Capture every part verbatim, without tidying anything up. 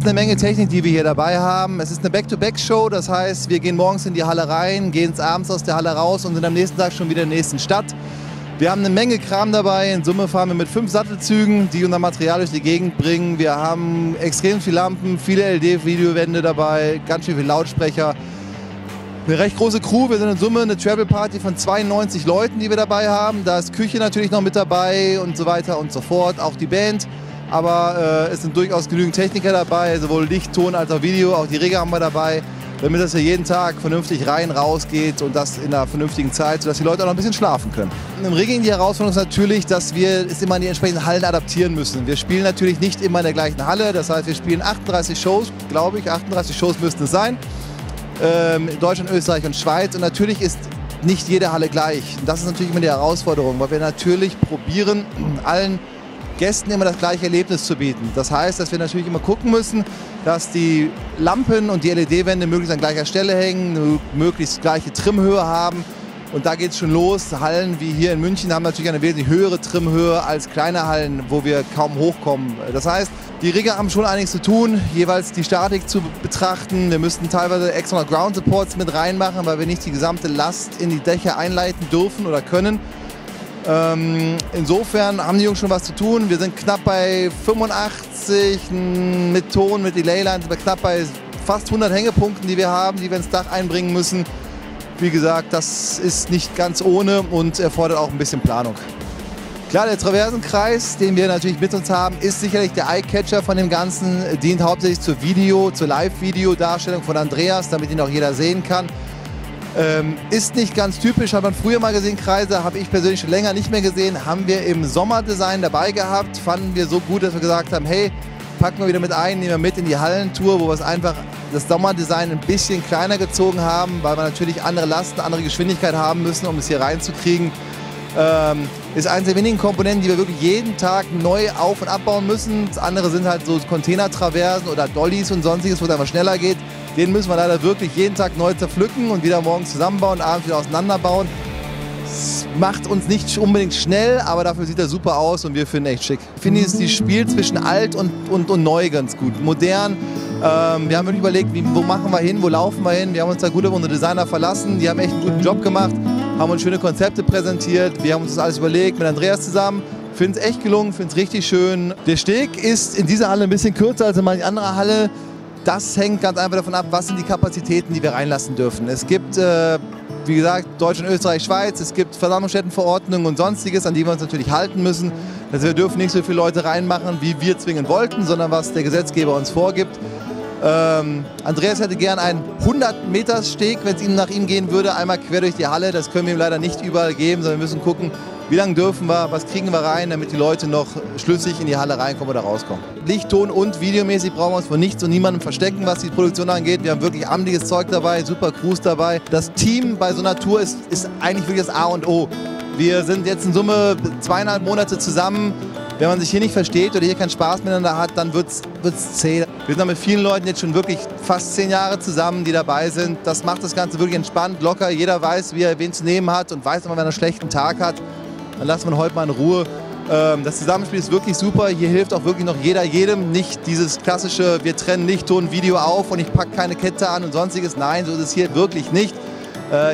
gibt eine Menge Technik, die wir hier dabei haben. Es ist eine Back-to-Back-Show, das heißt, wir gehen morgens in die Halle rein, gehen abends aus der Halle raus und sind am nächsten Tag schon wieder in der nächsten Stadt. Wir haben eine Menge Kram dabei. In Summe fahren wir mit fünf Sattelzügen, die unser Material durch die Gegend bringen. Wir haben extrem viele Lampen, viele L E D-Videowände dabei, ganz schön viele Lautsprecher. Eine recht große Crew. Wir sind in Summe eine Travel-Party von zweiundneunzig Leuten, die wir dabei haben. Da ist Küche natürlich noch mit dabei und so weiter und so fort. Auch die Band. Aber äh, es sind durchaus genügend Techniker dabei, sowohl Licht, Ton als auch Video. Auch die Regler haben wir dabei, damit das hier jeden Tag vernünftig rein, raus geht und das in einer vernünftigen Zeit, sodass die Leute auch noch ein bisschen schlafen können. Im Rigging die Herausforderung ist natürlich, dass wir es immer in die entsprechenden Hallen adaptieren müssen. Wir spielen natürlich nicht immer in der gleichen Halle, das heißt, wir spielen achtunddreißig Shows, glaube ich, achtunddreißig Shows müssten es sein, ähm, in Deutschland, Österreich und Schweiz, und natürlich ist nicht jede Halle gleich. Und das ist natürlich immer die Herausforderung, weil wir natürlich probieren, allen Gästen immer das gleiche Erlebnis zu bieten. Das heißt, dass wir natürlich immer gucken müssen, dass die Lampen und die L E D-Wände möglichst an gleicher Stelle hängen, möglichst gleiche Trimmhöhe haben. Und da geht es schon los. Hallen wie hier in München haben natürlich eine wesentlich höhere Trimmhöhe als kleine Hallen, wo wir kaum hochkommen. Das heißt, die Rigger haben schon einiges zu tun, jeweils die Statik zu betrachten. Wir müssten teilweise extra Ground Supports mit reinmachen, weil wir nicht die gesamte Last in die Dächer einleiten dürfen oder können. Ähm, insofern haben die Jungs schon was zu tun. Wir sind knapp bei fünfundachtzig mit Ton, mit Delay-Lines, knapp bei fast hundert Hängepunkten, die wir haben, die wir ins Dach einbringen müssen. Wie gesagt, das ist nicht ganz ohne und erfordert auch ein bisschen Planung. Klar, der Traversenkreis, den wir natürlich mit uns haben, ist sicherlich der Eyecatcher von dem Ganzen, dient hauptsächlich zur Video, zur Live-Video-Darstellung von Andreas, damit ihn auch jeder sehen kann. Ähm, ist nicht ganz typisch, hat man früher mal gesehen, Kreise, habe ich persönlich schon länger nicht mehr gesehen, haben wir im Sommerdesign dabei gehabt, fanden wir so gut, dass wir gesagt haben, hey, packen wir wieder mit ein, nehmen wir mit in die Hallentour, wo wir es einfach das Sommerdesign ein bisschen kleiner gezogen haben, weil wir natürlich andere Lasten, andere Geschwindigkeit haben müssen, um es hier reinzukriegen. Ähm, ist eines der wenigen Komponenten, die wir wirklich jeden Tag neu auf- und abbauen müssen. Das andere sind halt so Containertraversen oder Dollies und sonstiges, wo es einfach schneller geht. Den müssen wir leider wirklich jeden Tag neu zerpflücken und wieder morgens zusammenbauen, abends wieder auseinanderbauen. Das macht uns nicht unbedingt schnell, aber dafür sieht er super aus und wir finden echt schick. Ich finde dieses Spiel zwischen alt und, und, und neu ganz gut, modern. Ähm, wir haben wirklich überlegt, wie, wo machen wir hin, wo laufen wir hin. Wir haben uns da gut auf unsere Designer verlassen, die haben echt einen guten Job gemacht, haben uns schöne Konzepte präsentiert. Wir haben uns das alles überlegt mit Andreas zusammen. Finde es echt gelungen, finde es richtig schön. Der Steg ist in dieser Halle ein bisschen kürzer als in manch anderer Halle. Das hängt ganz einfach davon ab, was sind die Kapazitäten, die wir reinlassen dürfen. Es gibt, äh, wie gesagt, Deutschland, Österreich, Schweiz, es gibt Versammlungsstättenverordnungen und Sonstiges, an die wir uns natürlich halten müssen. Also wir dürfen nicht so viele Leute reinmachen, wie wir zwingen wollten, sondern was der Gesetzgeber uns vorgibt. Ähm, Andreas hätte gern einen hundert-Meters-Steg, wenn es ihm nach ihm gehen würde, einmal quer durch die Halle. Das können wir ihm leider nicht überall geben, sondern wir müssen gucken, wie lange dürfen wir, was kriegen wir rein, damit die Leute noch schlüssig in die Halle reinkommen oder rauskommen. Licht, Ton und videomäßig brauchen wir uns von nichts und niemandem verstecken, was die Produktion angeht. Wir haben wirklich amtliches Zeug dabei, super Crews dabei. Das Team bei so einer Tour ist, ist eigentlich wirklich das A und O. Wir sind jetzt in Summe zweieinhalb Monate zusammen. Wenn man sich hier nicht versteht oder hier keinen Spaß miteinander hat, dann wird es zäh. Wir sind mit vielen Leuten jetzt schon wirklich fast zehn Jahre zusammen, die dabei sind. Das macht das Ganze wirklich entspannt, locker. Jeder weiß, wie er wen zu nehmen hat und weiß immer, wenn er einen schlechten Tag hat. Dann lassen wir ihn heute mal in Ruhe. Das Zusammenspiel ist wirklich super. Hier hilft auch wirklich noch jeder jedem. Nicht dieses klassische, wir trennen Licht, Ton, Video auf und ich packe keine Kette an und sonstiges. Nein, so ist es hier wirklich nicht.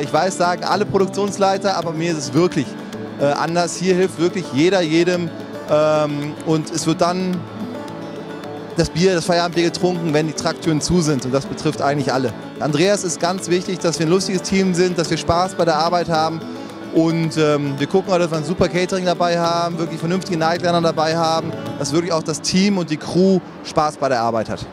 Ich weiß, sagen alle Produktionsleiter, aber mir ist es wirklich anders. Hier hilft wirklich jeder jedem. Und es wird dann das Bier, das Feierabendbier getrunken, wenn die Traktüren zu sind. Und das betrifft eigentlich alle. Andreas ist ganz wichtig, dass wir ein lustiges Team sind, dass wir Spaß bei der Arbeit haben. Und ähm, wir gucken auch, dass wir ein super Catering dabei haben, wirklich vernünftige Nightliner dabei haben, dass wirklich auch das Team und die Crew Spaß bei der Arbeit hat.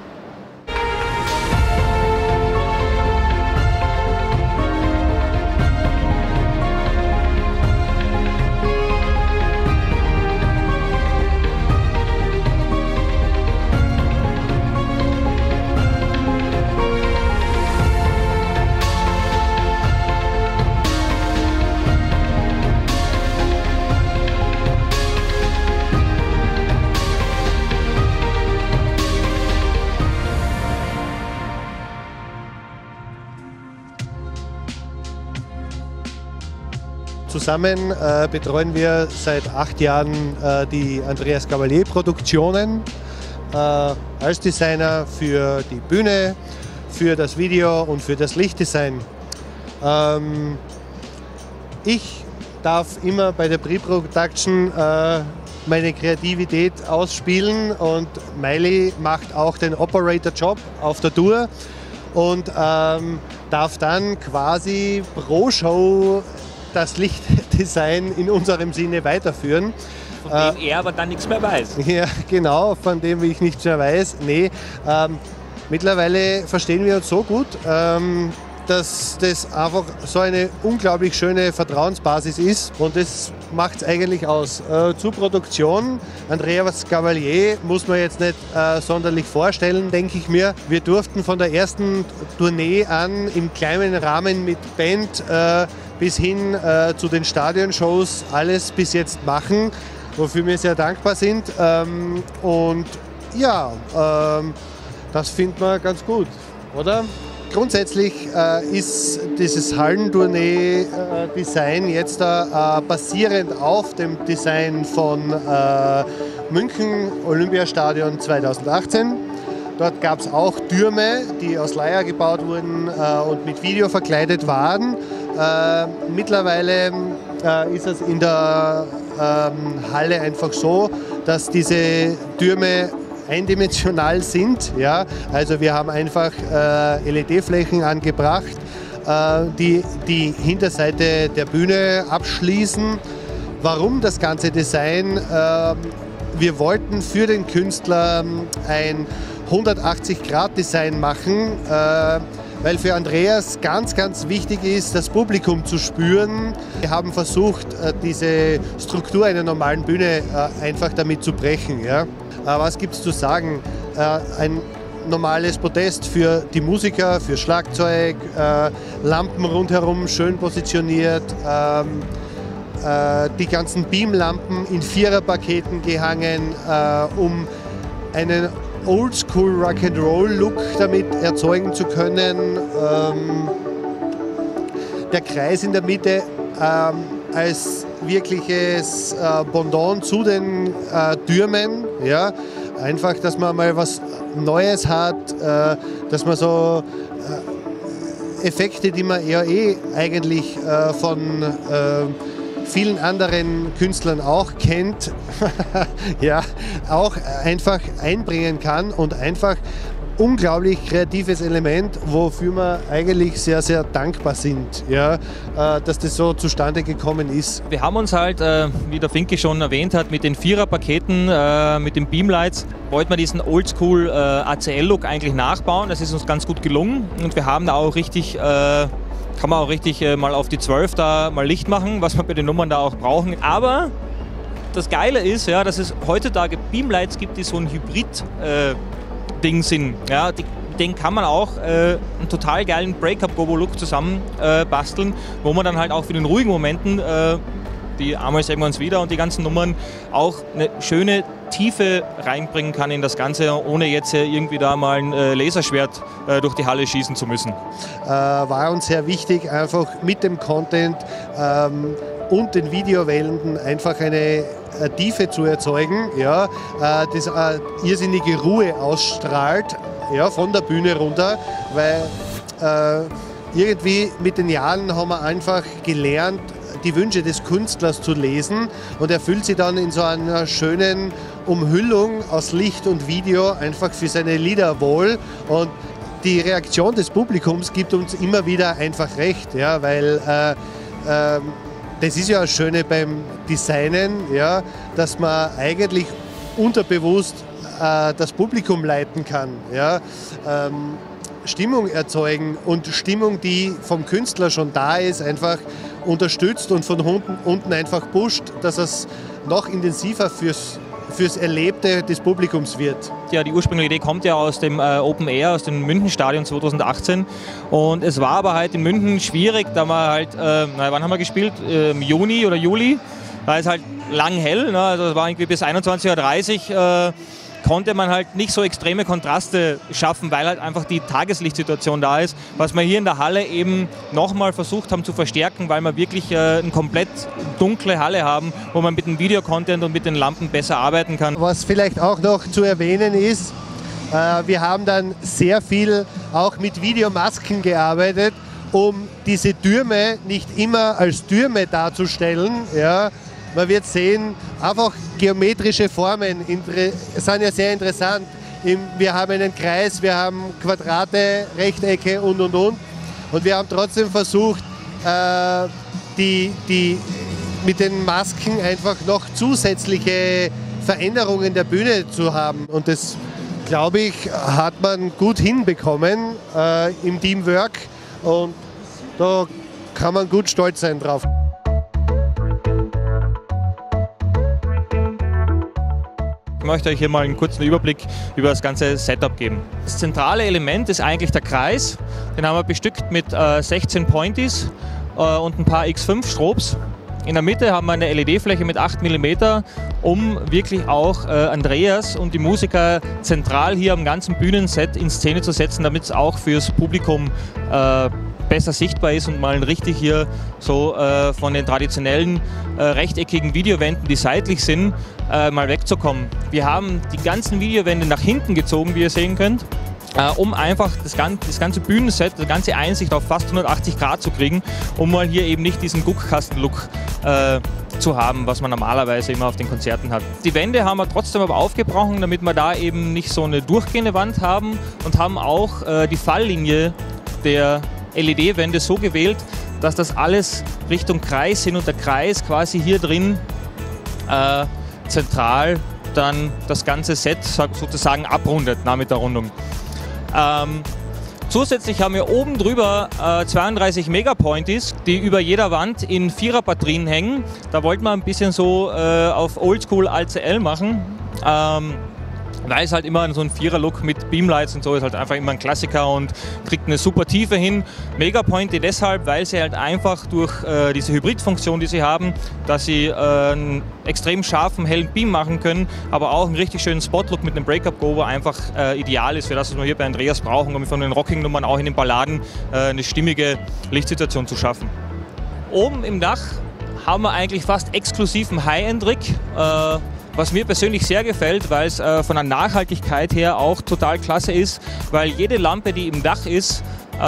Zusammen äh, betreuen wir seit acht Jahren äh, die Andreas Gabalier Produktionen. äh, als Designer für die Bühne, für das Video und für das Lichtdesign. Ähm, ich darf immer bei der Pre-Production äh, meine Kreativität ausspielen und Miley macht auch den Operator-Job auf der Tour und ähm, darf dann quasi pro Show das Lichtdesign in unserem Sinne weiterführen. Von dem äh, er aber dann nichts mehr weiß. Ja, genau, von dem ich nichts mehr weiß. Nee, ähm, mittlerweile verstehen wir uns so gut, ähm, dass das einfach so eine unglaublich schöne Vertrauensbasis ist und das macht es eigentlich aus. Äh, zur Produktion, Andreas Gabalier muss man jetzt nicht äh, sonderlich vorstellen, denke ich mir. Wir durften von der ersten Tournee an im kleinen Rahmen mit Band äh, bis hin äh, zu den Stadionshows alles bis jetzt machen, wofür wir sehr dankbar sind. Ähm, und ja, ähm, das findet man ganz gut, oder? Grundsätzlich äh, ist dieses Hallentournee-Design jetzt äh, basierend auf dem Design von äh, München Olympiastadion zweitausendachtzehn. Dort gab es auch Türme, die aus Leia gebaut wurden äh, und mit Video verkleidet waren. Äh, mittlerweile äh, ist es in der äh, Halle einfach so, dass diese Türme eindimensional sind. Ja? Also wir haben einfach äh, L E D-Flächen angebracht, äh, die die Hinterseite der Bühne abschließen. Warum das ganze Design? Äh, wir wollten für den Künstler ein hundertachtzig Grad Design machen, äh, weil für Andreas ganz, ganz wichtig ist, das Publikum zu spüren. Wir haben versucht, diese Struktur einer normalen Bühne einfach damit zu brechen. Ja? Was gibt es zu sagen? Ein normales Podest für die Musiker, für Schlagzeug, Lampen rundherum schön positioniert, die ganzen Beamlampen in Viererpaketen gehangen, um einen Oldschool Rock'n'Roll-Look damit erzeugen zu können. Ähm, der Kreis in der Mitte ähm, als wirkliches äh, Pendant zu den äh, Türmen. Ja? Einfach, dass man mal was Neues hat, äh, dass man so äh, Effekte, die man eher eh eigentlich äh, von äh, vielen anderen Künstlern auch kennt, ja, auch einfach einbringen kann und einfach unglaublich kreatives Element, wofür wir eigentlich sehr, sehr dankbar sind, ja, äh, dass das so zustande gekommen ist. Wir haben uns halt, äh, wie der Finke schon erwähnt hat, mit den Vierer-Paketen, äh, mit den Beamlights, wollten wir diesen Oldschool äh, A C L-Look eigentlich nachbauen. Das ist uns ganz gut gelungen und wir haben da auch richtig... Äh, kann man auch richtig äh, mal auf die zwölf da mal Licht machen, was wir bei den Nummern da auch brauchen. Aber das Geile ist, ja, dass es heutzutage Beamlights gibt, die so ein Hybrid-Ding äh, sind. Ja, die, den kann man auch äh, einen total geilen Break-Up-Gobo-Look zusammen äh, basteln, wo man dann halt auch für den ruhigen Momenten, äh, die einmal sehen wir uns wieder und die ganzen Nummern, auch eine schöne Tiefe reinbringen kann in das Ganze, ohne jetzt irgendwie da mal ein Laserschwert durch die Halle schießen zu müssen. Äh, war uns sehr wichtig, einfach mit dem Content ähm, und den Videowellen einfach eine äh, Tiefe zu erzeugen, ja, äh, das äh, irrsinnige Ruhe ausstrahlt, ja, von der Bühne runter, weil äh, irgendwie mit den Jahren haben wir einfach gelernt, die Wünsche des Künstlers zu lesen und erfüllt sie dann in so einer schönen Umhüllung aus Licht und Video einfach für seine Lieder wohl. Und die Reaktion des Publikums gibt uns immer wieder einfach recht, ja, weil äh, äh, das ist ja das Schöne beim Designen, ja, dass man eigentlich unterbewusst äh, das Publikum leiten kann. Ja, ähm, Stimmung erzeugen und Stimmung, die vom Künstler schon da ist, einfach unterstützt und von unten, unten einfach pusht, dass es noch intensiver fürs, fürs Erlebte des Publikums wird. Ja, die ursprüngliche Idee kommt ja aus dem äh, Open Air, aus dem München-Stadion zweitausendachtzehn und es war aber halt in München schwierig, da wir halt, äh, na, wann haben wir gespielt? Äh, im Juni oder Juli, da ist halt lang hell, ne? Also es war irgendwie bis einundzwanzig Uhr dreißig, äh, konnte man halt nicht so extreme Kontraste schaffen, weil halt einfach die Tageslichtsituation da ist, was wir hier in der Halle eben nochmal versucht haben zu verstärken, weil wir wirklich äh, eine komplett dunkle Halle haben, wo man mit dem Videocontent und mit den Lampen besser arbeiten kann. Was vielleicht auch noch zu erwähnen ist, äh, wir haben dann sehr viel auch mit Videomasken gearbeitet, um diese Türme nicht immer als Türme darzustellen. Ja. Man wird sehen, einfach geometrische Formen sind ja sehr interessant. Wir haben einen Kreis, wir haben Quadrate, Rechtecke und und und. Und wir haben trotzdem versucht, die, die mit den Masken einfach noch zusätzliche Veränderungen der Bühne zu haben. Und das, glaube ich, hat man gut hinbekommen im Teamwork. Und da kann man gut stolz sein drauf. Ich möchte euch hier mal einen kurzen Überblick über das ganze Setup geben. Das zentrale Element ist eigentlich der Kreis. Den haben wir bestückt mit äh, sechzehn Pointies äh, und ein paar X fünf Strobes. In der Mitte haben wir eine L E D-Fläche mit acht Millimeter, um wirklich auch äh, Andreas und die Musiker zentral hier am ganzen Bühnenset in Szene zu setzen, damit es auch fürs Publikum äh, besser sichtbar ist und mal richtig hier so äh, von den traditionellen äh, rechteckigen Videowänden, die seitlich sind, äh, mal wegzukommen. Wir haben die ganzen Videowände nach hinten gezogen, wie ihr sehen könnt, äh, um einfach das ganze, das ganze Bühnenset, die ganze Einsicht auf fast hundertachtzig Grad zu kriegen, um mal hier eben nicht diesen Guckkasten-Look äh, zu haben, was man normalerweise immer auf den Konzerten hat. Die Wände haben wir trotzdem aber aufgebrochen, damit wir da eben nicht so eine durchgehende Wand haben, und haben auch äh, die Falllinie der L E D-Wände so gewählt, dass das alles Richtung Kreis hin und der Kreis quasi hier drin äh, zentral dann das ganze Set sozusagen abrundet, na, mit der Rundung. Ähm, zusätzlich haben wir oben drüber äh, zweiunddreißig Mega Pointies, die über jeder Wand in Vierer-Batterien hängen. Da wollten wir ein bisschen so äh, auf Oldschool A C L machen. Ähm, Da ist halt immer so ein Vierer-Look mit Beamlights und so, ist halt einfach immer ein Klassiker und kriegt eine super Tiefe hin. Mega Pointe deshalb, weil sie halt einfach durch äh, diese Hybrid-Funktion, die sie haben, dass sie äh, einen extrem scharfen, hellen Beam machen können, aber auch einen richtig schönen Spot-Look mit einem Break-Up-Go einfach äh, ideal ist für das, was wir hier bei Andreas brauchen, um von den Rocking-Nummern auch in den Balladen äh, eine stimmige Lichtsituation zu schaffen. Oben im Dach haben wir eigentlich fast exklusiv einen High-End-Rig. Äh, Was mir persönlich sehr gefällt, weil es äh, von der Nachhaltigkeit her auch total klasse ist, weil jede Lampe, die im Dach ist, äh,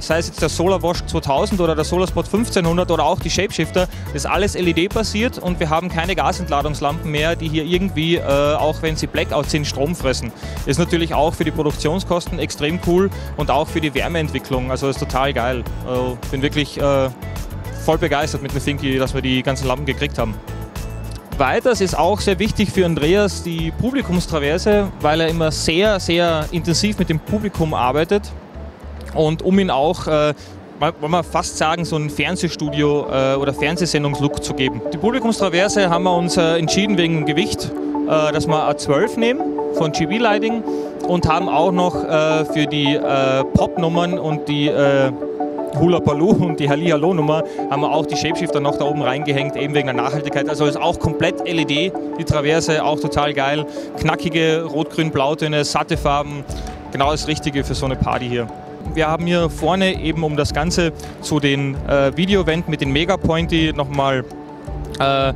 sei es jetzt der Solar Wash zweitausend oder der Solar Spot fünfzehnhundert oder auch die Shapeshifter, ist alles L E D-basiert, und wir haben keine Gasentladungslampen mehr, die hier irgendwie, äh, auch wenn sie Blackout sind, Strom fressen. Ist natürlich auch für die Produktionskosten extrem cool und auch für die Wärmeentwicklung, also ist total geil. Also, bin wirklich äh, voll begeistert mit dem Thinky, dass wir die ganzen Lampen gekriegt haben. Weiters ist auch sehr wichtig für Andreas die Publikumstraverse, weil er immer sehr, sehr intensiv mit dem Publikum arbeitet, und um ihn auch, äh, wollen wir fast sagen, so ein Fernsehstudio- äh, oder Fernsehsendungslook zu geben. Die Publikumstraverse haben wir uns äh, entschieden wegen dem Gewicht, äh, dass wir A zwölf nehmen von G B Lighting, und haben auch noch äh, für die äh, Popnummern und die äh, Hula Paloo und die Hallihallo-Nummer haben wir auch die Shapeshifter noch da oben reingehängt, eben wegen der Nachhaltigkeit. Also ist auch komplett L E D, die Traverse, auch total geil. Knackige Rot-Grün-Blautöne, satte Farben, genau das Richtige für so eine Party hier. Wir haben hier vorne eben, um das Ganze zu den äh, Video-Wänden mit den Mega Pointy nochmal äh,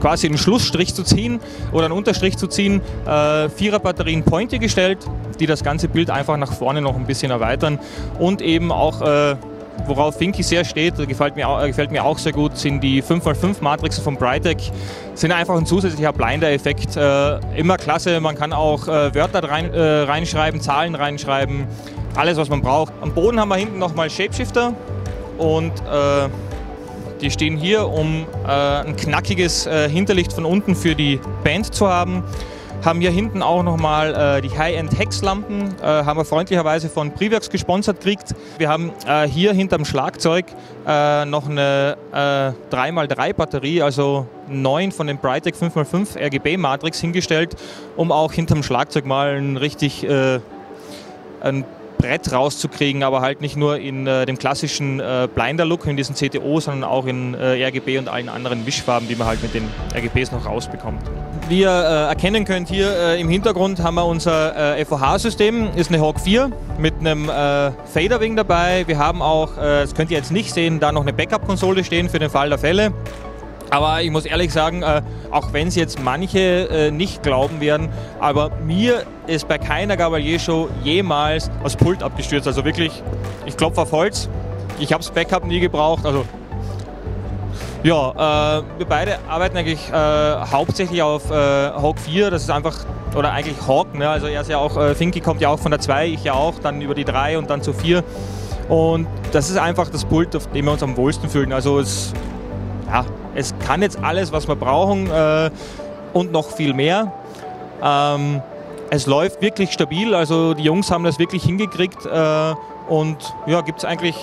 quasi einen Schlussstrich zu ziehen oder einen Unterstrich zu ziehen, äh, Vierer-Batterien Pointe gestellt, die das ganze Bild einfach nach vorne noch ein bisschen erweitern, und eben auch, äh, worauf Finky sehr steht, gefällt mir, auch, gefällt mir auch sehr gut, sind die fünf mal fünf Matrixen von Brightec, sind einfach ein zusätzlicher Blinder-Effekt, äh, immer klasse, man kann auch äh, Wörter rein, äh, reinschreiben, Zahlen reinschreiben, alles was man braucht. Am Boden haben wir hinten nochmal Shapeshifter, und äh, die stehen hier, um äh, ein knackiges äh, Hinterlicht von unten für die Band zu haben. Haben hier hinten auch nochmal äh, die High-End Hexlampen, äh, haben wir freundlicherweise von Preworks gesponsert gekriegt. Wir haben äh, hier hinterm Schlagzeug äh, noch eine äh, drei mal drei Batterie, also neun von den Brightec fünf mal fünf R G B Matrix hingestellt, um auch hinterm Schlagzeug mal ein richtig äh, ein Brett rauszukriegen, aber halt nicht nur in äh, dem klassischen äh, Blinder-Look, in diesem C T O, sondern auch in äh, R G B und allen anderen Wischfarben, die man halt mit den R G Bs noch rausbekommt. Wie ihr äh, erkennen könnt, hier äh, im Hintergrund haben wir unser äh, F O H-System, ist eine Hawk vier mit einem äh, Faderwing dabei. Wir haben auch, äh, das könnt ihr jetzt nicht sehen, da noch eine Backup-Konsole stehen für den Fall der Fälle. Aber ich muss ehrlich sagen, äh, auch wenn es jetzt manche äh, nicht glauben werden, aber mir ist bei keiner Gabalier-Show jemals das Pult abgestürzt. Also wirklich, ich klopfe auf Holz, ich habe das Backup nie gebraucht. Also ja, äh, wir beide arbeiten eigentlich äh, hauptsächlich auf äh, Hawk vier, das ist einfach, oder eigentlich Hawk, ne? Also er ist ja auch, äh, Finky kommt ja auch von der zwei, ich ja auch, dann über die drei und dann zur vier. Und das ist einfach das Pult, auf dem wir uns am wohlsten fühlen. Also es, ja, es kann jetzt alles, was wir brauchen äh, und noch viel mehr. Ähm, es läuft wirklich stabil, also die Jungs haben das wirklich hingekriegt äh, und ja, gibt es eigentlich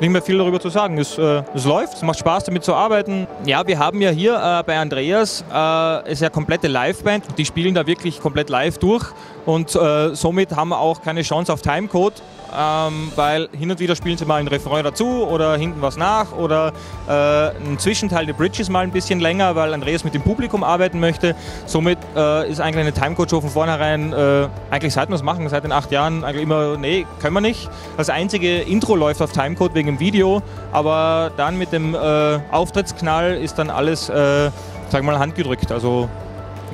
nicht mehr viel darüber zu sagen. Es, äh, es läuft, es macht Spaß damit zu arbeiten. Ja, wir haben ja hier äh, bei Andreas, äh, ist ja komplette Liveband, die spielen da wirklich komplett live durch und äh, somit haben wir auch keine Chance auf Timecode, ähm, weil hin und wieder spielen sie mal ein Refrain dazu oder hinten was nach oder äh, ein Zwischenteil der Bridges mal ein bisschen länger, weil Andreas mit dem Publikum arbeiten möchte. Somit äh, ist eigentlich eine Timecode-Show von vornherein, äh, eigentlich seit wir es machen, seit den acht Jahren, eigentlich immer, nee, können wir nicht. Das einzige Intro läuft auf Timecode wegen im Video, aber dann mit dem äh, Auftrittsknall ist dann alles, äh, sag mal, handgedrückt. Also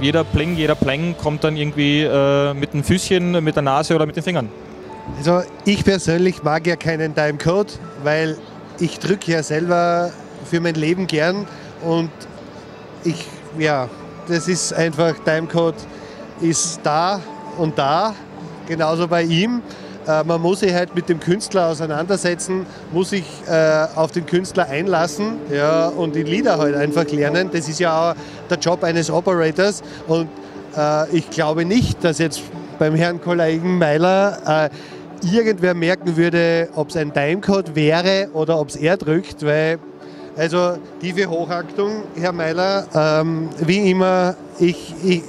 jeder Pling, jeder Pläng kommt dann irgendwie äh, mit den Füßchen, mit der Nase oder mit den Fingern. Also ich persönlich mag ja keinen Timecode, weil ich drücke ja selber für mein Leben gern und ich, ja, das ist einfach, Timecode ist da und da, genauso bei ihm. Man muss sich halt mit dem Künstler auseinandersetzen, muss sich äh, auf den Künstler einlassen, ja, und die Lieder halt einfach lernen. Das ist ja auch der Job eines Operators. Und äh, ich glaube nicht, dass jetzt beim Herrn Kollegen Mayler äh, irgendwer merken würde, ob es ein Timecode wäre oder ob es er drückt. Weil, also tiefe Hochachtung, Herr Mayler, ähm, wie immer, ich... ich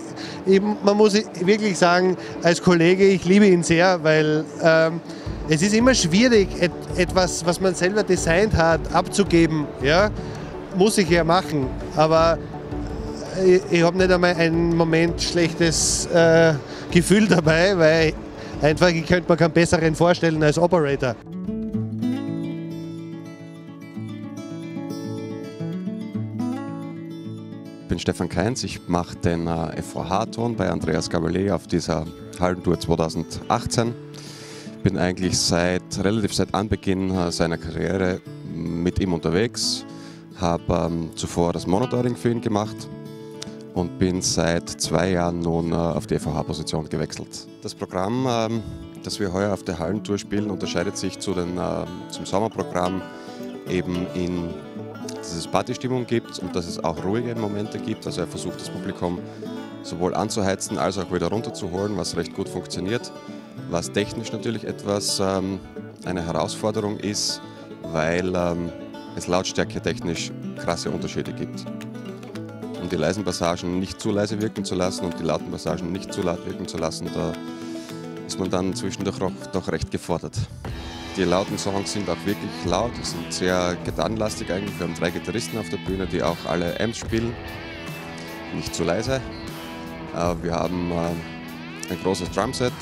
man muss wirklich sagen, als Kollege, ich liebe ihn sehr, weil ähm, es ist immer schwierig, et etwas, was man selber designt hat, abzugeben. Ja? Muss ich ja machen, aber ich, ich habe nicht einmal einen Moment schlechtes äh, Gefühl dabei, weil einfach, ich könnte mir keinen besseren vorstellen als Operator. Ich bin Stefan Kainz, ich mache den äh, F V H-Ton bei Andreas Gabalier auf dieser Hallentour zweitausendachtzehn. Ich bin eigentlich seit, relativ seit Anbeginn äh, seiner Karriere mit ihm unterwegs, habe ähm, zuvor das Monitoring für ihn gemacht und bin seit zwei Jahren nun äh, auf die F V H-Position gewechselt. Das Programm, ähm, das wir heuer auf der Hallentour spielen, unterscheidet sich zu den, äh, zum Sommerprogramm eben in, dass es Partystimmung gibt und dass es auch ruhige Momente gibt. Also er versucht, das Publikum sowohl anzuheizen als auch wieder runterzuholen, was recht gut funktioniert. Was technisch natürlich etwas ähm, eine Herausforderung ist, weil ähm, es lautstärketechnisch krasse Unterschiede gibt. Um die leisen Passagen nicht zu leise wirken zu lassen und die lauten Passagen nicht zu laut wirken zu lassen, da ist man dann zwischendurch auch, doch recht gefordert. Die lauten Songs sind auch wirklich laut, sind sehr gitarrenlastig eigentlich. Wir haben drei Gitarristen auf der Bühne, die auch alle Amps spielen, nicht zu leise. Wir haben ein großes Drumset,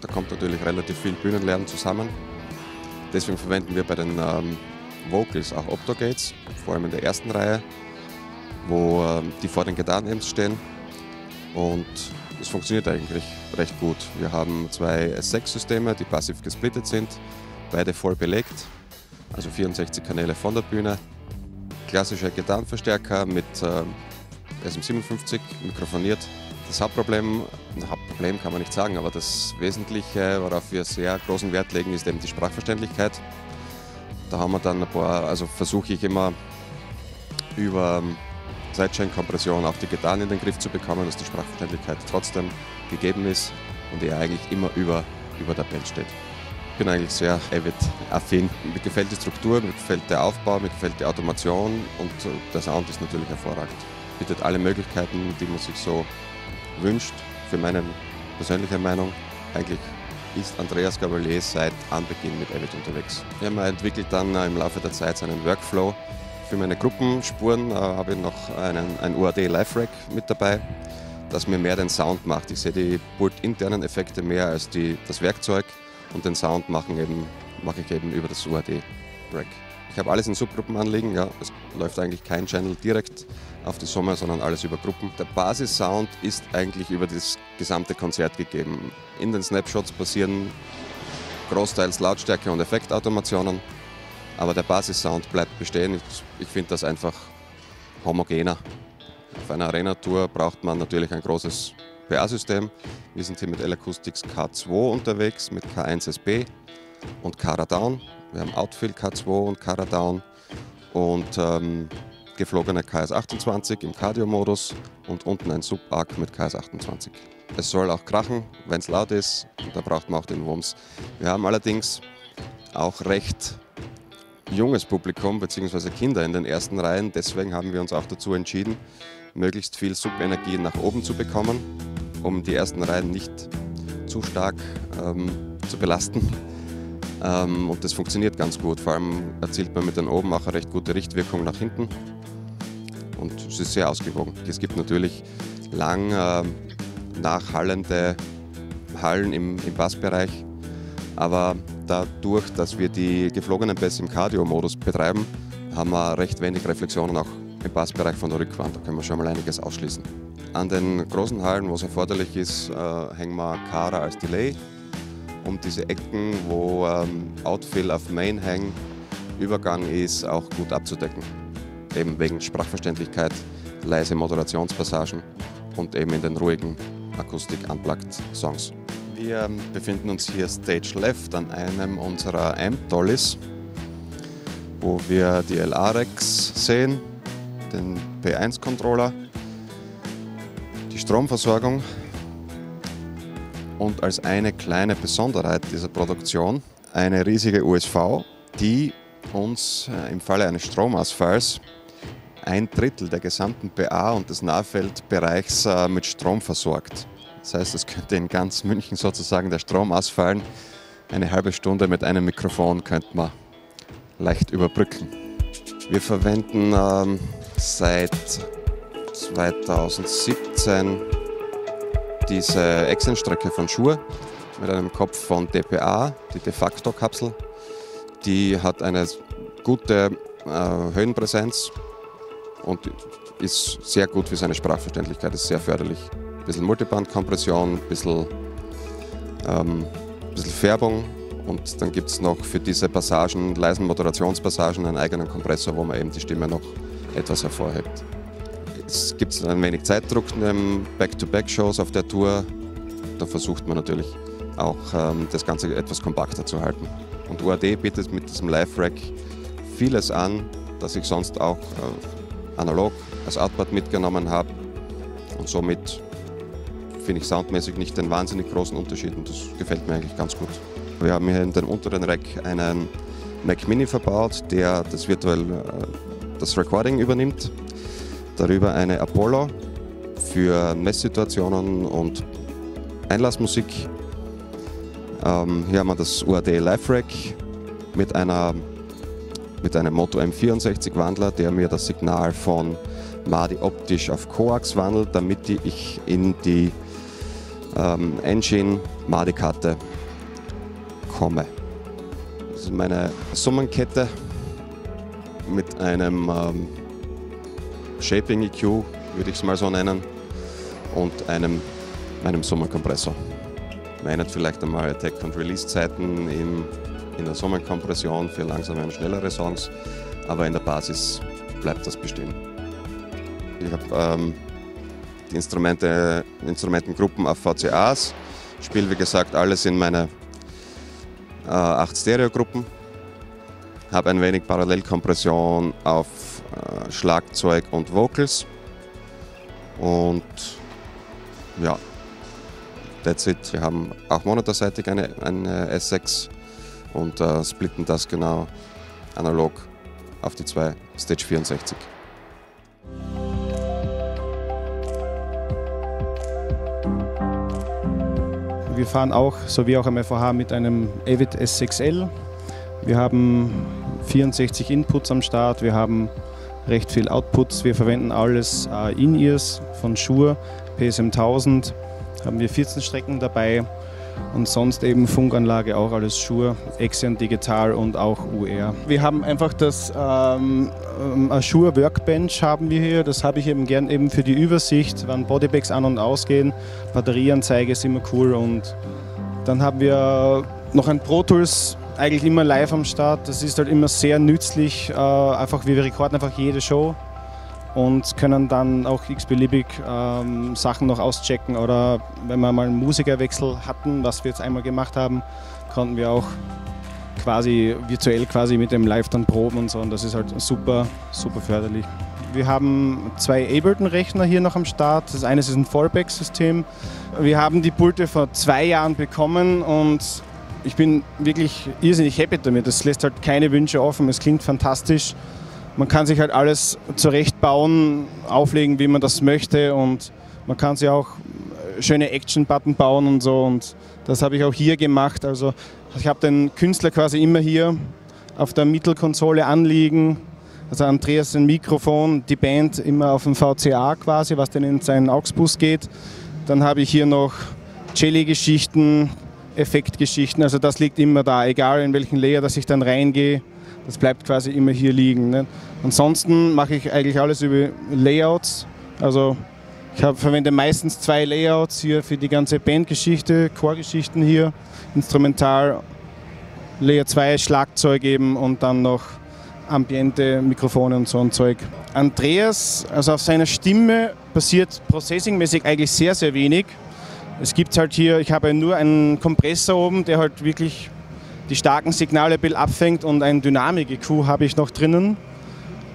da kommt natürlich relativ viel Bühnenlärm zusammen. Deswegen verwenden wir bei den Vocals auch Optogates, vor allem in der ersten Reihe, wo die vor den Gitarren-Amps stehen. Und es funktioniert eigentlich recht gut. Wir haben zwei S sechs-Systeme, die passiv gesplittet sind. Beide voll belegt, also vierundsechzig Kanäle von der Bühne. Klassischer Gitarrenverstärker mit äh, S M siebenundfünfzig mikrofoniert. Das Hauptproblem, ein Hauptproblem kann man nicht sagen, aber das Wesentliche, worauf wir sehr großen Wert legen, ist eben die Sprachverständlichkeit. Da haben wir dann ein paar, also versuche ich immer über Sidechain-Kompression auch die Gitarren in den Griff zu bekommen, dass die Sprachverständlichkeit trotzdem gegeben ist und er eigentlich immer über, über der Band steht. Ich bin eigentlich sehr Avid-affin. Mir gefällt die Struktur, mir gefällt der Aufbau, mir gefällt die Automation und der Sound ist natürlich hervorragend. Bietet alle Möglichkeiten, die man sich so wünscht, für meine persönliche Meinung eigentlich ist Andreas Gabalier seit Anbeginn mit Avid unterwegs. Ja, man entwickelt dann im Laufe der Zeit seinen Workflow. Für meine Gruppenspuren äh, habe ich noch einen, ein U A D Live-Rack mit dabei, das mir mehr den Sound macht. Ich sehe die pultinternen Effekte mehr als die, das Werkzeug, und den Sound machen eben, mache ich eben über das U A D-Rack. Ich habe alles in Subgruppen anliegen, ja, es läuft eigentlich kein Channel direkt auf die Summe, sondern alles über Gruppen. Der Basis-Sound ist eigentlich über das gesamte Konzert gegeben. In den Snapshots passieren großteils Lautstärke- und Effektautomationen. Aber der Basissound bleibt bestehen. Ich, ich finde das einfach homogener. Auf einer Arena-Tour braucht man natürlich ein großes P A-System. Wir sind hier mit L-Acoustics K zwei unterwegs, mit K eins S B und Caradown. Wir haben Outfield K zwei und Caradown und ähm, geflogene K S achtundzwanzig im Cardio-Modus und unten ein Sub-Arc mit K S achtundzwanzig. Es soll auch krachen, wenn es laut ist, und da braucht man auch den Wumms. Wir haben allerdings auch recht junges Publikum bzw. Kinder in den ersten Reihen. Deswegen haben wir uns auch dazu entschieden, möglichst viel Subenergie nach oben zu bekommen, um die ersten Reihen nicht zu stark ähm, zu belasten. Ähm, und das funktioniert ganz gut. Vor allem erzielt man mit den oben auch eine recht gute Richtwirkung nach hinten. Und es ist sehr ausgewogen. Es gibt natürlich lang äh, nachhallende Hallen im, im Bassbereich, aber dadurch, dass wir die geflogenen Bässe im Cardio-Modus betreiben, haben wir recht wenig Reflexionen auch im Bassbereich von der Rückwand. Da können wir schon mal einiges ausschließen. An den großen Hallen, wo es erforderlich ist, äh, hängen wir Cara als Delay. Um diese Ecken, wo ähm, Outfill auf Main hängen, Übergang ist, auch gut abzudecken. Eben wegen Sprachverständlichkeit, leise Moderationspassagen und eben in den ruhigen Akustik-Unplugged-Songs. Wir befinden uns hier Stage Left an einem unserer Amp-Dollies, wo wir die L A-Racks sehen, den P eins Controller, die Stromversorgung, und als eine kleine Besonderheit dieser Produktion eine riesige U S V, die uns im Falle eines Stromausfalls ein Drittel der gesamten P A und des Nahfeldbereichs mit Strom versorgt. Das heißt, es könnte in ganz München sozusagen der Strom ausfallen. Eine halbe Stunde mit einem Mikrofon könnte man leicht überbrücken. Wir verwenden ähm, seit zweitausendsiebzehn diese Exenstrecke von Shure mit einem Kopf von D P A, die De Facto-Kapsel. Die hat eine gute äh, Höhenpräsenz und ist sehr gut für seine Sprachverständlichkeit, ist sehr förderlich. Ein bisschen Multiband-Kompression, ein bisschen, ähm, ein bisschen Färbung, und dann gibt es noch für diese Passagen, leisen Moderationspassagen, einen eigenen Kompressor, wo man eben die Stimme noch etwas hervorhebt. Es gibt ein wenig Zeitdruck in Back-to-Back-Shows auf der Tour. Da versucht man natürlich auch ähm, das Ganze etwas kompakter zu halten. Und U A D bietet mit diesem Live-Rack vieles an, das ich sonst auch äh, analog als Output mitgenommen habe, und somit finde ich soundmäßig nicht den wahnsinnig großen Unterschied, und das gefällt mir eigentlich ganz gut. Wir haben hier in dem unteren Rack einen Mac Mini verbaut, der das virtuell das Recording übernimmt. Darüber eine Apollo für Messsituationen und Einlassmusik. Ähm, hier haben wir das U A D Live Rack mit, einer, mit einem Moto M vierundsechzig Wandler, der mir das Signal von MADI optisch auf Coax wandelt, damit ich in die Ähm, Engine MADI-Karte komme. Das ist meine Summenkette mit einem ähm, Shaping E Q, würde ich es mal so nennen, und einem, einem Summenkompressor. Man erinnert vielleicht einmal Attack- und Release-Zeiten in, in der Summenkompression für langsame und schnellere Songs, aber in der Basis bleibt das bestehen. Ich habe ähm, die Instrumente, Instrumentengruppen auf V C As. Ich spiele, wie gesagt, alles in meine äh, acht Stereogruppen. Habe ein wenig Parallelkompression auf äh, Schlagzeug und Vocals. Und ja, that's it. Wir haben auch monitorseitig eine, eine S sechs und äh, splitten das genau analog auf die zwei Stage vierundsechzig. Wir fahren auch, so wie auch am F V H, mit einem Avid S sechs L. Wir haben vierundsechzig Inputs am Start, wir haben recht viel Outputs. Wir verwenden alles In-Ears von Shure, P S M tausend, haben wir vierzehn Strecken dabei und sonst eben Funkanlage auch alles Shure, extern digital und auch U R. Wir haben einfach das ähm, Shure Workbench haben wir hier, das habe ich eben gern eben für die Übersicht, wann Bodybags an und ausgehen, Batterieanzeige ist immer cool und dann haben wir noch ein Pro Tools eigentlich immer live am Start, das ist halt immer sehr nützlich, äh, einfach wir rekorden einfach jede Show und können dann auch x-beliebig ähm, Sachen noch auschecken oder wenn wir mal einen Musikerwechsel hatten, was wir jetzt einmal gemacht haben, konnten wir auch quasi virtuell quasi mit dem Live dann proben und so und das ist halt super, super förderlich. Wir haben zwei Ableton-Rechner hier noch am Start. Das eine ist ein Fallback-System. Wir haben die Pulte vor zwei Jahren bekommen und ich bin wirklich irrsinnig happy damit. Das lässt halt keine Wünsche offen, es klingt fantastisch. Man kann sich halt alles zurechtbauen, auflegen, wie man das möchte und man kann sich auch schöne Action-Button bauen und so und das habe ich auch hier gemacht. Also ich habe den Künstler quasi immer hier auf der Mittelkonsole anliegen. Also Andreas ein Mikrofon, die Band immer auf dem V C A quasi, was dann in seinen A U X-Bus geht. Dann habe ich hier noch Jelly-Geschichten, Effektgeschichten, also das liegt immer da, egal in welchen Layer, dass ich dann reingehe, das bleibt quasi immer hier liegen. Ne? Ansonsten mache ich eigentlich alles über Layouts, also ich hab, verwende meistens zwei Layouts hier für die ganze Bandgeschichte, Chorgeschichten hier, Instrumental, Layer zwei, Schlagzeug eben und dann noch Ambiente, Mikrofone und so ein Zeug. Andreas, also auf seiner Stimme passiert processingmäßig eigentlich sehr, sehr wenig. Es gibt halt hier, ich habe nur einen Kompressor oben, der halt wirklich die starken Signale abfängt und ein Dynamik-E Q habe ich noch drinnen,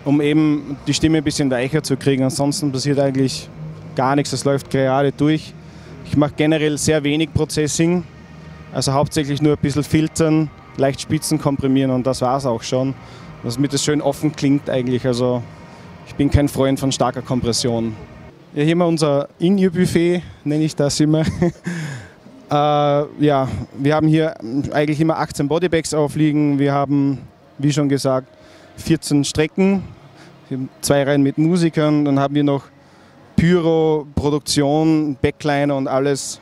um eben die Stimme ein bisschen weicher zu kriegen. Ansonsten passiert eigentlich gar nichts, das läuft gerade durch. Ich mache generell sehr wenig Processing, also hauptsächlich nur ein bisschen filtern, leicht Spitzen komprimieren und das war es auch schon, damit es schön offen klingt eigentlich. Also ich bin kein Freund von starker Kompression. Ja, hier mal unser In-Ear-Buffet, nenne ich das immer. äh, ja, wir haben hier eigentlich immer achtzehn Bodybags aufliegen. Wir haben, wie schon gesagt, vierzehn Strecken, zwei Reihen mit Musikern. Dann haben wir noch Pyro, Produktion, Backliner und alles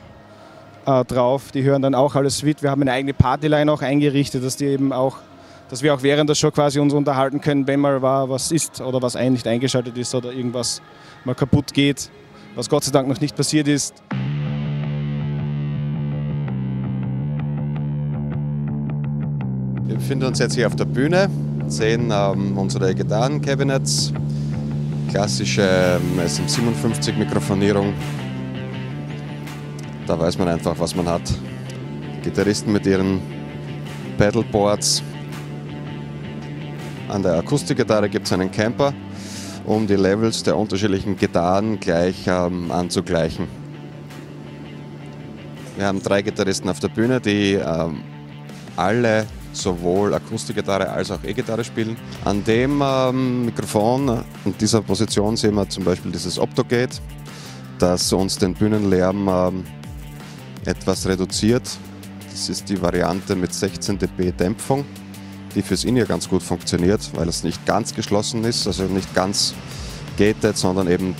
äh, drauf. Die hören dann auch alles mit. Wir haben eine eigene Partyline auch eingerichtet, dass die eben auch, dass wir auch während der Show quasi uns unterhalten können, wenn mal was ist oder was ein, nicht eingeschaltet ist oder irgendwas mal kaputt geht, was Gott sei Dank noch nicht passiert ist. Wir befinden uns jetzt hier auf der Bühne, sehen ähm, unsere Gitarren-Cabinets, klassische ähm, S M siebenundfünfzig Mikrofonierung. Da weiß man einfach, was man hat. Gitarristen mit ihren Pedalboards. An der Akustikgitarre gibt es einen Camper, um die Levels der unterschiedlichen Gitarren gleich ähm, anzugleichen. Wir haben drei Gitarristen auf der Bühne, die ähm, alle sowohl Akustikgitarre als auch E-Gitarre spielen. An dem ähm, Mikrofon, in dieser Position, sehen wir zum Beispiel dieses Optogate, das uns den Bühnenlärm ähm, etwas reduziert. Das ist die Variante mit sechzehn dB Dämpfung, die fürs In-Ear ganz gut funktioniert, weil es nicht ganz geschlossen ist, also nicht ganz gated, sondern eben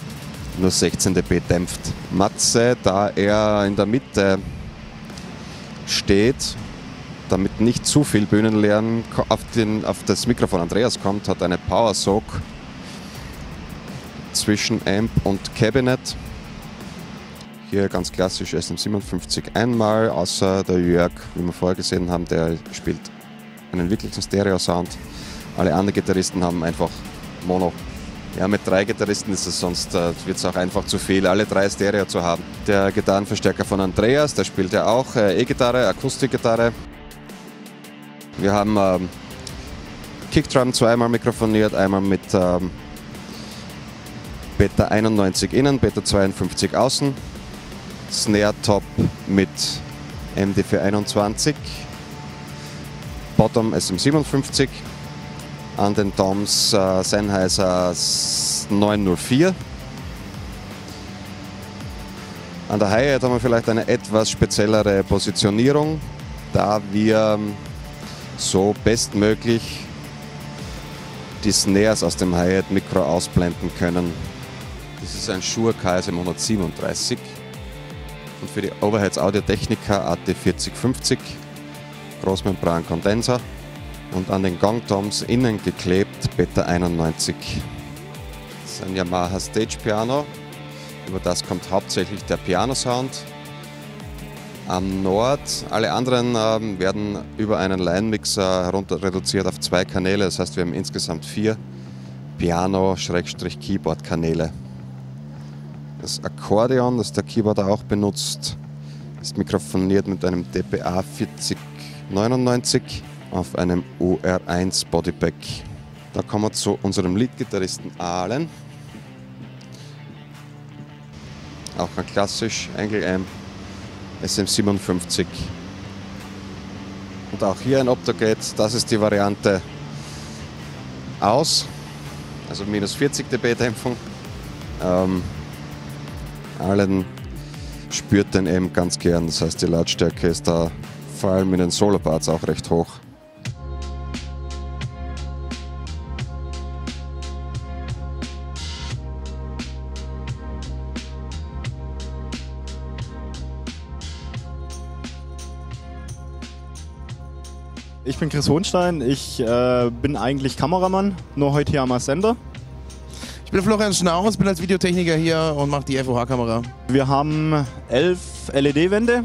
nur sechzehn dB dämpft. Matze, da er in der Mitte steht, damit nicht zu viel Bühnenlärm auf, den, auf das Mikrofon Andreas kommt, hat eine Power Soak zwischen Amp und Cabinet. Hier ganz klassisch S M siebenundfünfzig einmal, außer der Jörg, wie wir vorher gesehen haben, der spielt einen wirklichen Stereo-Sound. Alle anderen Gitarristen haben einfach Mono. Ja, mit drei Gitarristen ist es sonst, äh, wird es auch einfach zu viel, alle drei Stereo zu haben. Der Gitarrenverstärker von Andreas, der spielt ja auch äh, E-Gitarre, Akustikgitarre. Wir haben ähm, Kickdrum zweimal mikrofoniert, einmal mit ähm, Beta einundneunzig innen, Beta zweiundfünfzig außen. Snare-Top mit M D vier einundzwanzig. Bottom S M siebenundfünfzig, an den Toms äh, Sennheiser neun null vier An der Hi-Hat haben wir vielleicht eine etwas speziellere Positionierung, da wir so bestmöglich die Snares aus dem Hi-Hat-Mikro ausblenden können. Das ist ein Shure K S hundertsiebenunddreißig und für die Overheads Audio-Technica A T vierzig fünfzig, Großmembran-Kondenser und an den Gongtoms innen geklebt Beta einundneunzig. Das ist ein Yamaha Stage Piano, über das kommt hauptsächlich der Piano-Sound. Am Nord, alle anderen ähm, werden über einen Line-Mixer herunter reduziert auf zwei Kanäle, das heißt wir haben insgesamt vier Piano-Keyboard-Kanäle. Das Akkordeon, das der Keyboarder auch benutzt, ist mikrofoniert mit einem D P A vierzig neunundneunzig auf einem U R eins Bodypack. Da kommen wir zu unserem Leadgitarristen Alan. Auch ein klassisch Engel-Amp S M siebenundfünfzig. Und auch hier ein Optogates, das ist die Variante aus, also minus vierzig dB Dämpfung. Ähm, Allen spürt den eben ganz gern, das heißt die Lautstärke ist da vor allem in den Solo-Parts auch recht hoch. Ich bin Chris Hohnstein, ich äh, bin eigentlich Kameramann, nur heute hier am Sender. Ich bin Florian Schnaus, bin als Videotechniker hier und mache die F O H-Kamera. Wir haben elf L E D-Wände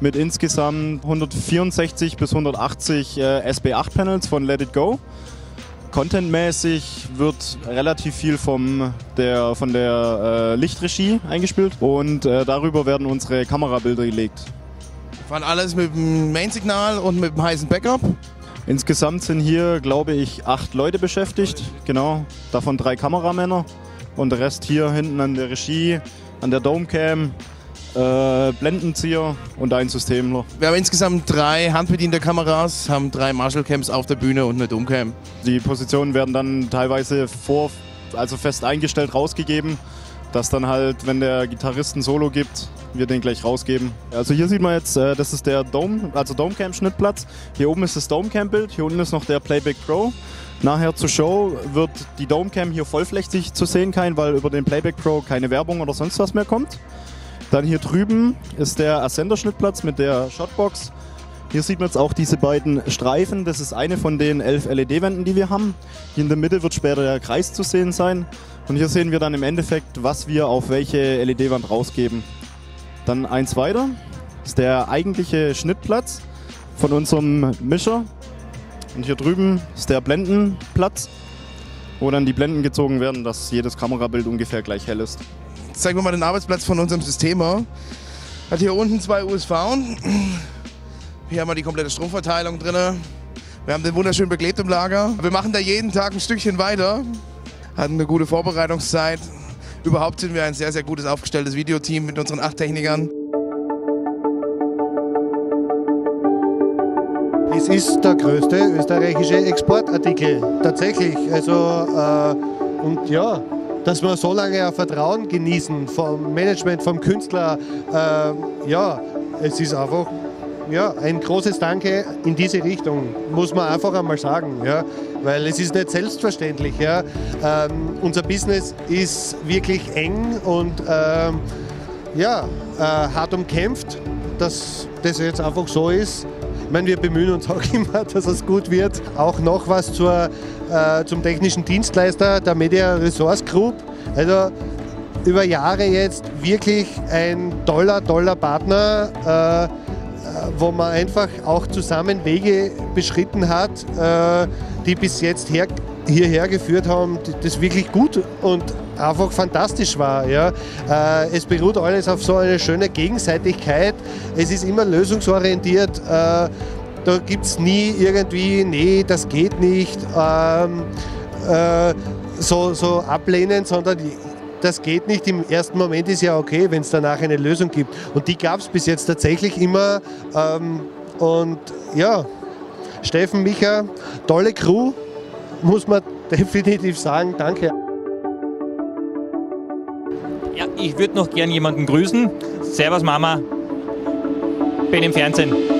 mit insgesamt hundertvierundsechzig bis hundertachtzig äh, S B acht Panels von Let It Go. Contentmäßig wird relativ viel vom, der, von der äh, Lichtregie eingespielt und äh, darüber werden unsere Kamerabilder gelegt. Wir fahren alles mit dem Main-Signal und mit dem heißen Backup. Insgesamt sind hier, glaube ich, acht Leute beschäftigt, genau, davon drei Kameramänner und der Rest hier hinten an der Regie, an der Domecam, äh, Blendenzieher und ein Systemler. Wir haben insgesamt drei handbediente Kameras, haben drei Marshall-Cams auf der Bühne und eine Domecam. Die Positionen werden dann teilweise vor, also fest eingestellt rausgegeben, dass dann halt, wenn der Gitarrist ein Solo gibt, wir den gleich rausgeben. Also hier sieht man jetzt, das ist der Dome, also Domecam-Schnittplatz. Hier oben ist das Domecam-Bild, hier unten ist noch der Playback Pro. Nachher zur Show wird die Domecam hier vollflächig zu sehen sein, weil über den Playback Pro keine Werbung oder sonst was mehr kommt. Dann hier drüben ist der Ascender-Schnittplatz mit der Shotbox. Hier sieht man jetzt auch diese beiden Streifen, das ist eine von den elf L E D-Wänden, die wir haben. Hier in der Mitte wird später der Kreis zu sehen sein. Und hier sehen wir dann im Endeffekt, was wir auf welche L E D-Wand rausgeben. Dann eins weiter, ist der eigentliche Schnittplatz von unserem Mischer. Und hier drüben ist der Blendenplatz, wo dann die Blenden gezogen werden, dass jedes Kamerabild ungefähr gleich hell ist. Jetzt zeigen wir mal den Arbeitsplatz von unserem Systemer. Hat hier unten zwei U S V. Hier haben wir die komplette Stromverteilung drin. Wir haben den wunderschön beklebt im Lager. Wir machen da jeden Tag ein Stückchen weiter. Hatten eine gute Vorbereitungszeit. Überhaupt sind wir ein sehr, sehr gutes aufgestelltes Videoteam mit unseren acht Technikern. Es ist der größte österreichische Exportartikel. Tatsächlich. Also, äh, und ja, dass wir so lange ein Vertrauen genießen vom Management, vom Künstler. Äh, ja, es ist einfach... Ja, ein großes Danke in diese Richtung, muss man einfach einmal sagen, ja, weil es ist nicht selbstverständlich. Ja. Ähm, unser Business ist wirklich eng und ähm, ja, äh, hart umkämpft, dass das jetzt einfach so ist. Ich meine, wir bemühen uns auch immer, dass es gut wird. Auch noch was zur, äh, zum technischen Dienstleister der Media Resource Group. Also, über Jahre jetzt wirklich ein toller, toller Partner, äh, wo man einfach auch zusammen Wege beschritten hat, die bis jetzt hierher geführt haben, das wirklich gut und einfach fantastisch war. Es beruht alles auf so einer schönen Gegenseitigkeit, es ist immer lösungsorientiert, da gibt es nie irgendwie, nee, das geht nicht, so, so ablehnen, sondern das geht nicht. Im ersten Moment ist ja okay, wenn es danach eine Lösung gibt. Und die gab es bis jetzt tatsächlich immer. Ähm, und ja, Steffen, Micha, tolle Crew, muss man definitiv sagen. Danke. Ja, ich würde noch gern jemanden grüßen. Servus Mama, bin im Fernsehen.